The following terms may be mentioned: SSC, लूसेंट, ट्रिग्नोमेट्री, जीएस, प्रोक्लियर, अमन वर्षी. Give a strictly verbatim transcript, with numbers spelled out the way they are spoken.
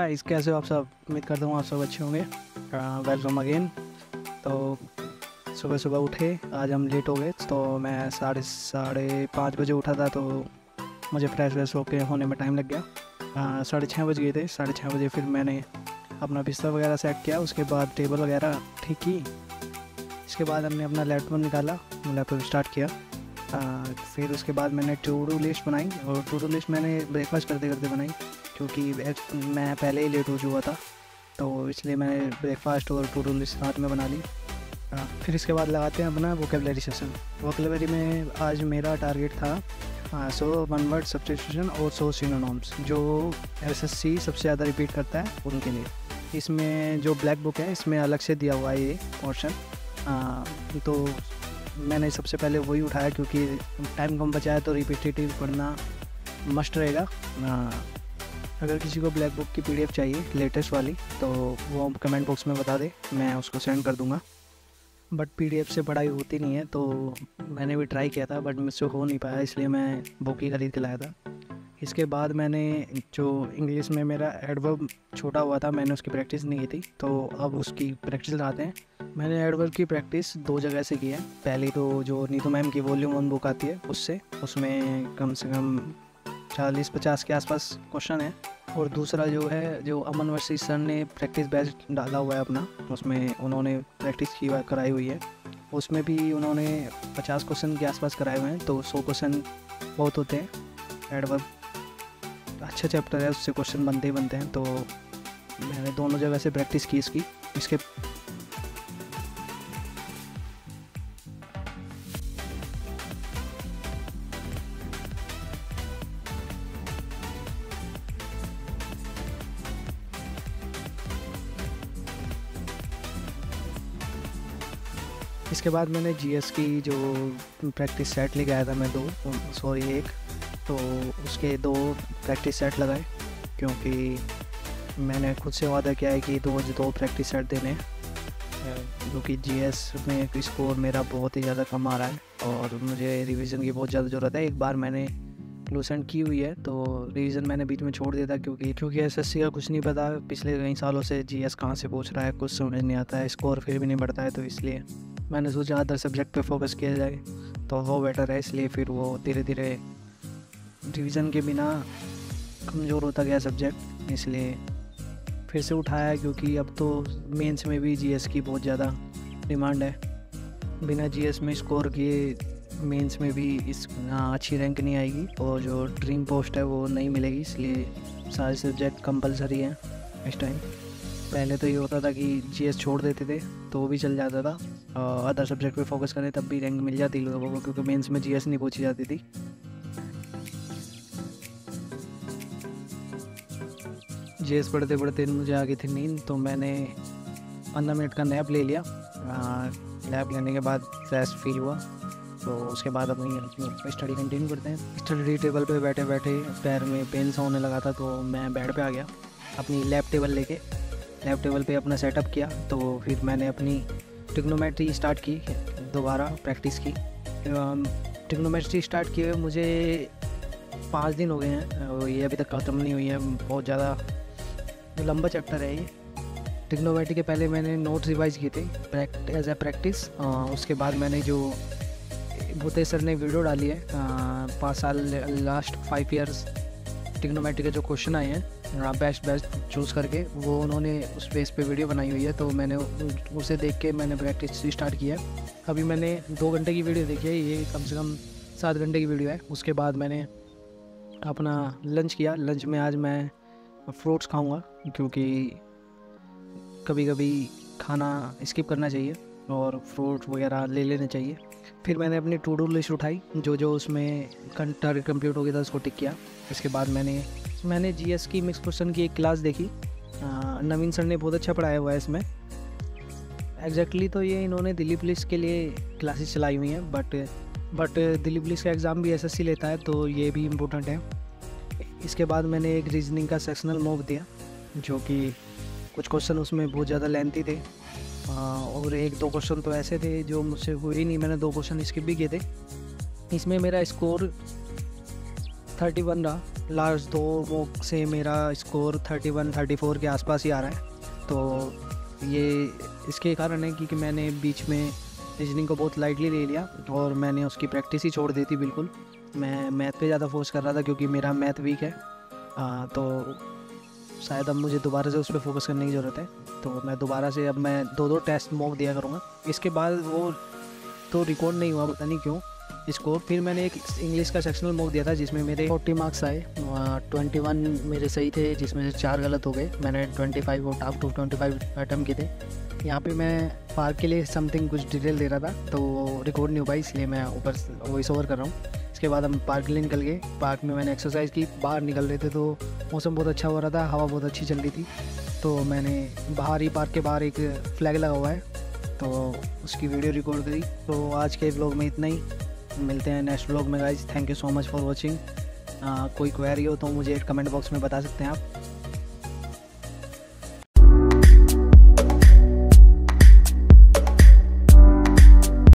Guys, कैसे हो आप सब। उम्मीद करता हूँ आप सब अच्छे होंगे। Welcome again. तो सुबह सुबह उठे, आज हम लेट हो गए। तो मैं साढ़े साढ़े पाँच बजे उठा था, तो मुझे फ्रेश व्रेश होके होने में टाइम लग गया। साढ़े छः बज गए थे। साढ़े छः बजे फिर मैंने अपना बिस्तर वगैरह सेट किया, उसके बाद टेबल वगैरह ठीक की। इसके बाद हमने अपना लैपटॉप निकाला, लैपटॉप स्टार्ट किया। आ, फिर उसके बाद मैंने टू डू लिस्ट बनाई, और टू डू लिस्ट मैंने ब्रेकफास्ट करते करते बनाई, क्योंकि मैं पहले ही लेट हो चुका था, तो इसलिए मैंने ब्रेकफास्ट और टू डू लिस्ट साथ में बना ली। आ, फिर इसके बाद लगाते हैं अपना वोकेबलरी सेशन। वोकेबलरी में आज मेरा टारगेट था सो वन वर्ड सब्स्टिट्यूशन और सो सिनोनिम्स, जो एसएससी सबसे ज़्यादा रिपीट करता है उनके लिए। इसमें जो ब्लैक बुक है, इसमें अलग से दिया हुआ है ये पोर्शन, तो मैंने सबसे पहले वही उठाया, क्योंकि टाइम कम बचा है तो रिपीटेटिव पढ़ना मस्ट रहेगा। अगर किसी को ब्लैक बुक की पीडीएफ चाहिए लेटेस्ट वाली, तो वो कमेंट बॉक्स में बता दे, मैं उसको सेंड कर दूंगा। बट पीडीएफ से पढ़ाई होती नहीं है, तो मैंने भी ट्राई किया था बट मुझसे हो नहीं पाया, इसलिए मैं बुक ही खरीद के लाया था। इसके बाद मैंने जो इंग्लिश में मेरा एडवर्ब छोटा हुआ था, मैंने उसकी प्रैक्टिस नहीं की थी, तो अब उसकी प्रैक्टिस लाते हैं। मैंने एडवर्ब की प्रैक्टिस दो जगह से की है। पहली तो जो नीतू मैम की वॉल्यूम वन बुक आती है उससे, उसमें कम से कम चालीस पचास के आसपास क्वेश्चन है, और दूसरा जो है जो अमन वर्षी सर ने प्रैक्टिस बैच डाला हुआ है अपना, उसमें उन्होंने प्रैक्टिस की कराई हुई है। उसमें भी उन्होंने पचास क्वेश्चन के आसपास कराए हुए हैं, तो सौ क्वेश्चन बहुत होते हैं। एडवर्ब अच्छा चैप्टर है, उससे क्वेश्चन बनते ही बनते हैं, तो मैंने दोनों जगह से प्रैक्टिस की इसकी। इसके इसके बाद मैंने जीएस की जो प्रैक्टिस सेट लेके आया था मैं, दो सॉरी एक तो उसके दो प्रैक्टिस सेट लगाए, क्योंकि मैंने खुद से वादा किया है कि दो दो प्रैक्टिस सेट देने, क्योंकि जीएस में स्कोर मेरा बहुत ही ज़्यादा कम आ रहा है और मुझे रिवीजन की बहुत ज़्यादा ज़रूरत है। एक बार मैंने लूसेंट की हुई है, तो रिवीजन मैंने बीच में छोड़ दिया था, क्योंकि क्योंकि एसएससी का कुछ नहीं पता पिछले कई सालों से, जीएस कहाँ से पूछ रहा है कुछ समझ नहीं आता है, स्कोर फिर भी नहीं बढ़ता है, तो इसलिए मैंने सोचा अदर सब्जेक्ट पे फोकस किया जाए तो वो बेटर है। इसलिए फिर वो धीरे धीरे रिवीजन के बिना कमज़ोर होता गया सब्जेक्ट, इसलिए फिर से उठाया, क्योंकि अब तो मेंस में भी जीएस की बहुत ज़्यादा डिमांड है। बिना जीएस में स्कोर किए मेंस में भी इस अच्छी रैंक नहीं आएगी, और जो ड्रीम पोस्ट है वो नहीं मिलेगी, इसलिए सारे सब्जेक्ट कंपलसरी हैं इस टाइम। पहले तो ये होता था कि जीएस छोड़ देते थे तो भी चल जाता था, अदर सब्जेक्ट पे फोकस करें तब भी रैंक मिल जाती लोगों को, क्योंकि मेंस में जीएस नहीं पूछी जाती थी। जीएस पढ़ते पढ़ते मुझे आ गई थी नींद, तो मैंने पंद्रह मिनट का नैप ले लिया। नैप लेने के बाद फ्रेश फील हुआ, तो उसके बाद अपनी स्टडी कंटिन्यू करते हैं। स्टडी टेबल पे बैठे बैठे पैर में पेन सा होने लगा था, तो मैं बेड पे आ गया अपनी लैब टेबल लेके। लैब टेबल पे अपना सेटअप किया, तो फिर मैंने अपनी ट्रिग्नोमेट्री स्टार्ट की, दोबारा प्रैक्टिस की। ट्रिग्नोमेट्री स्टार्ट किए मुझे पाँच दिन हो गए हैं, ये अभी तक ख़त्म नहीं हुई है, बहुत ज़्यादा लंबा चैप्टर है ये। ट्रिग्नोमेट्री के पहले मैंने नोट्स रिवाइज किए थे एज ए प्रैक्टिस। उसके बाद मैंने जो भूते सर ने वीडियो डाली है पाँच साल लास्ट फाइव इयर्स ट्रिग्नोमेट्री के जो क्वेश्चन आए हैं बेस्ट बेस्ट चूज़ करके, वो उन्होंने उस बेस पे वीडियो बनाई हुई है, तो मैंने उसे देख के मैंने प्रैक्टिस स्टार्ट किया। अभी मैंने दो घंटे की वीडियो देखी है, ये कम से कम सात घंटे की वीडियो है। उसके बाद मैंने अपना लंच किया। लंच में आज मैं फ्रूट्स खाऊँगा, क्योंकि कभी कभी खाना स्किप करना चाहिए और फ्रूट वगैरह ले लेने चाहिए। फिर मैंने अपनी टू डू लिस्ट उठाई, जो जो उसमें टारगेट कंप्लीट हो गया था उसको टिक किया। इसके बाद मैंने मैंने जीएस की मिक्स क्वेश्चन की एक क्लास देखी, नवीन सर ने बहुत अच्छा पढ़ाया हुआ है इसमें। एग्जैक्टली तो ये इन्होंने दिल्ली पुलिस के लिए क्लासेस चलाई हुई हैं, बट बट दिल्ली पुलिस का एग्ज़ाम भी एसएससी लेता है, तो ये भी इम्पोर्टेंट है। इसके बाद मैंने एक रीजनिंग का सेक्शनल मॉक दिया, जो कि कुछ क्वेश्चन उसमें बहुत ज़्यादा लेंथी थे, और एक दो क्वेश्चन तो ऐसे थे जो मुझसे हुए ही नहीं, मैंने दो क्वेश्चन स्किप भी किए थे। इसमें मेरा स्कोर इकतीस रहा, लास्ट दो मॉक से मेरा score thirty one thirty four के आसपास ही आ रहा है। तो ये इसके कारण है क्योंकि मैंने बीच में रीजनिंग को बहुत लाइटली ले लिया और मैंने उसकी प्रैक्टिस ही छोड़ दी थी बिल्कुल। मैं मैथ पे ज़्यादा फोकस कर रहा था क्योंकि मेरा मैथ वीक है। आ, तो शायद अब मुझे दोबारा से उस पर फोकस करने की ज़रूरत है। तो मैं दोबारा से अब मैं दो दो टेस्ट मॉक दिया करूँगा। इसके बाद वो तो रिकॉर्ड नहीं हुआ, पता नहीं क्यों इसको। फिर मैंने एक इंग्लिश का सेक्शनल मॉक दिया था जिसमें मेरे फोर्टी मार्क्स आए, ट्वेंटी वन मेरे सही थे जिसमें से चार गलत हो गए। मैंने ट्वेंटी फाइव वो top two twenty five attempt किए थे। यहाँ पे मैं पार्क के लिए समथिंग कुछ डिटेल दे रहा था तो रिकॉर्ड नहीं हो पाई, इसलिए मैं ऊपर वॉइस ओवर कर रहा हूँ। इसके बाद हम पार्क के लिए निकल गए। पार्क में मैंने एक्सरसाइज की। बाहर निकल रहे थे तो मौसम बहुत अच्छा हो रहा था, हवा बहुत अच्छी चल रही थी। तो मैंने बाहर ही पार्क के बाहर एक फ्लैग लगा हुआ है तो उसकी वीडियो रिकॉर्ड करी। तो आज के ब्लॉग में इतना ही, मिलते हैं नेक्स्ट व्लॉग में guys. Thank you so much for watching. कोई क्वेरी हो तो मुझे कमेंट बॉक्स में बता सकते हैं आप।